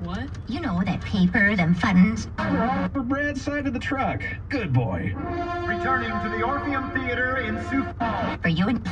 What? You know, that paper, them funds. For Brad's side of the truck. Good boy. Returning to the Orpheum Theater in Sioux Falls. For you and...